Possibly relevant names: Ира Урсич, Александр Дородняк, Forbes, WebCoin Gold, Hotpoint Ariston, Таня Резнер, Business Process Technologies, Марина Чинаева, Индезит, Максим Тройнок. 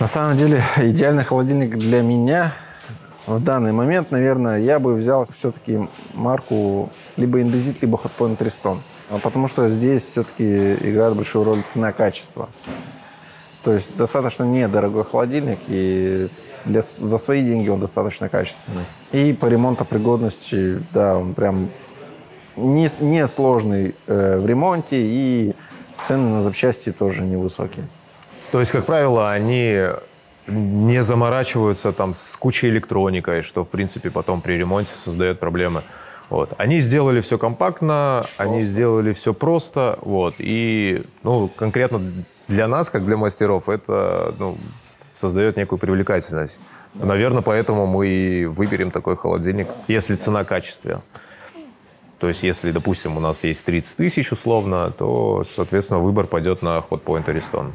На самом деле, идеальный холодильник для меня в данный момент, наверное, я бы взял все-таки марку либо Индезит, либо Hotpoint Ariston. Потому что здесь все-таки играет большую роль цена-качество. То есть достаточно недорогой холодильник, и за свои деньги он достаточно качественный. И по ремонтопригодности, да, он прям не сложный в ремонте, и цены на запчасти тоже невысокие. То есть, как правило, они не заморачиваются там с кучей электроникой, что, в принципе, потом при ремонте создает проблемы. Вот. Они сделали все компактно, они сделали все просто. Вот. И ну, конкретно для нас, как для мастеров, это создает некую привлекательность. Да. Наверное, поэтому мы и выберем такой холодильник, если цена качественная. То есть, если, допустим, у нас есть 30 тысяч условно, то, соответственно, выбор пойдет на Hotpoint Ariston.